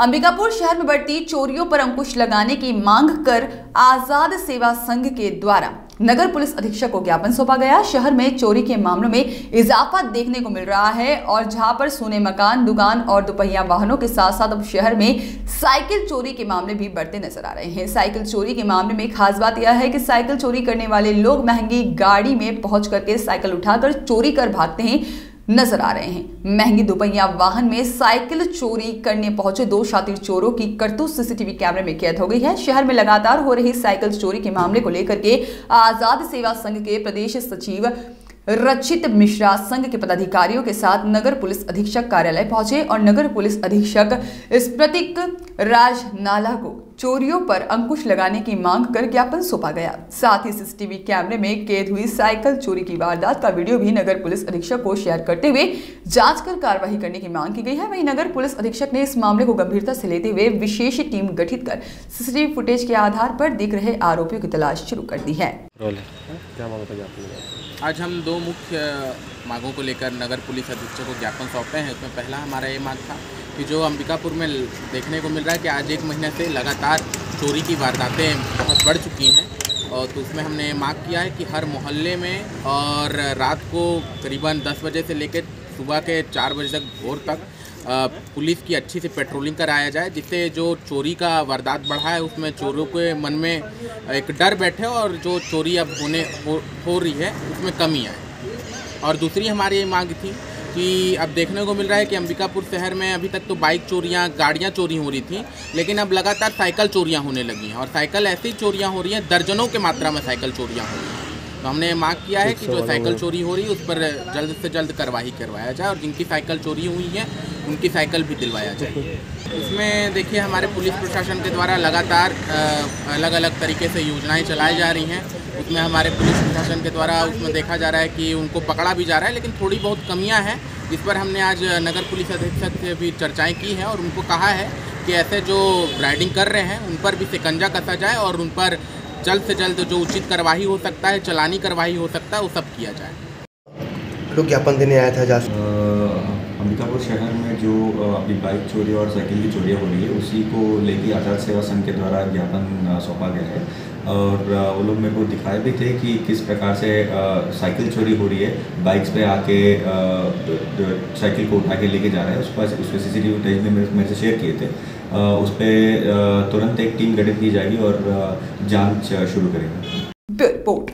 अंबिकापुर शहर में बढ़ती चोरियों पर अंकुश लगाने की मांग कर आजाद सेवा संघ के द्वारा नगर पुलिस अधीक्षक को ज्ञापन सौंपा गया। शहर में चोरी के मामलों में इजाफा देखने को मिल रहा है और जहां पर सोने मकान, दुकान और दोपहिया वाहनों के साथ साथ अब शहर में साइकिल चोरी के मामले भी बढ़ते नजर आ रहे हैं। साइकिल चोरी के मामले में खास बात यह है कि साइकिल चोरी करने वाले लोग महंगी गाड़ी में पहुंच करके साइकिल उठाकर चोरी कर भागते हैं, नजर आ रहे हैं। महंगी दोपहिया वाहन में साइकिल चोरी करने पहुंचे दो शातिर चोरों की करतूत सीसीटीवी कैमरे में कैद हो गई है। शहर में लगातार हो रही साइकिल चोरी के मामले को लेकर के आजाद सेवा संघ के प्रदेश सचिव रचित मिश्रा संघ के पदाधिकारियों के साथ नगर पुलिस अधीक्षक कार्यालय पहुंचे और नगर पुलिस अधीक्षक स्मृतिक राजनाला को चोरियों पर अंकुश लगाने की मांग कर ज्ञापन सौंपा गया। साथ ही सीसीटीवी कैमरे में कैद हुई साइकिल चोरी की वारदात का वीडियो भी नगर पुलिस अधीक्षक को शेयर करते हुए जांच कर कार्रवाई करने की मांग की गई है। वहीं नगर पुलिस अधीक्षक ने इस मामले को गंभीरता से लेते हुए विशेष टीम गठित कर सीसीटीवी फुटेज के आधार पर दिख रहे आरोपियों की तलाश शुरू कर दी है। आज हम दो मुख्य मांगों को लेकर नगर पुलिस अधीक्षक को ज्ञापन सौंपे हैं। उसमें पहला हमारा ये मांग था कि जो अंबिकापुर में देखने को मिल रहा है कि आज एक महीने से लगातार चोरी की वारदातें बहुत बढ़ चुकी हैं, और तो उसमें हमने मांग किया है कि हर मोहल्ले में और रात को करीबन 10 बजे से लेकर सुबह के 4 बजे तक, भोर तक पुलिस की अच्छी से पेट्रोलिंग कराया जाए, जिससे जो चोरी का वारदात बढ़ा है उसमें चोरों के मन में एक डर बैठे और जो चोरी अब हो रही है उसमें कमी आए। और दूसरी हमारी ये मांग थी कि अब देखने को मिल रहा है कि अंबिकापुर शहर में अभी तक तो बाइक चोरियां, गाड़ियां चोरी हो रही थी, लेकिन अब लगातार साइकिल चोरियाँ होने लगी हैं और साइकिल ऐसी चोरियाँ हो रही हैं, दर्जनों की मात्रा में साइकिल चोरियाँ हो रही हैं। तो हमने मांग किया है कि जो साइकिल चोरी हो रही है उस पर जल्द से जल्द कार्रवाई करवाया जाए और जिनकी साइकिल चोरी हुई है उनकी साइकिल भी दिलवाया जाए। इसमें देखिए हमारे पुलिस प्रशासन के द्वारा लगातार अलग अलग तरीके से योजनाएं चलाई जा रही हैं। उसमें हमारे पुलिस प्रशासन के द्वारा उसमें देखा जा रहा है कि उनको पकड़ा भी जा रहा है, लेकिन थोड़ी बहुत कमियां हैं, जिस पर हमने आज नगर पुलिस अधीक्षक से भी चर्चाएँ की हैं और उनको कहा है कि ऐसे जो राइडिंग कर रहे हैं उन पर भी शिकंजा कसा जाए और उन पर जल्द से जल्द जो उचित कार्रवाई हो सकता है, चलानी कार्रवाई हो सकता है, वो सब किया जाए। लोग ज्ञापन देने आया था अंबिकापुर शहर में जो अभी बाइक चोरी और साइकिल की चोरियाँ हो रही है, उसी को लेकर आजाद सेवा संघ के द्वारा ज्ञापन सौंपा गया है। और वो लोग मेरे को दिखाए भी थे कि किस प्रकार से साइकिल चोरी हो रही है, बाइक्स पे आके साइकिल को उठा के लेके जा रहे हैं। उस पर सीसीटीवी फुटेज मेरे से शेयर किए थे। उस पर तुरंत एक टीम गठित की जाएगी और जांच शुरू करेगी।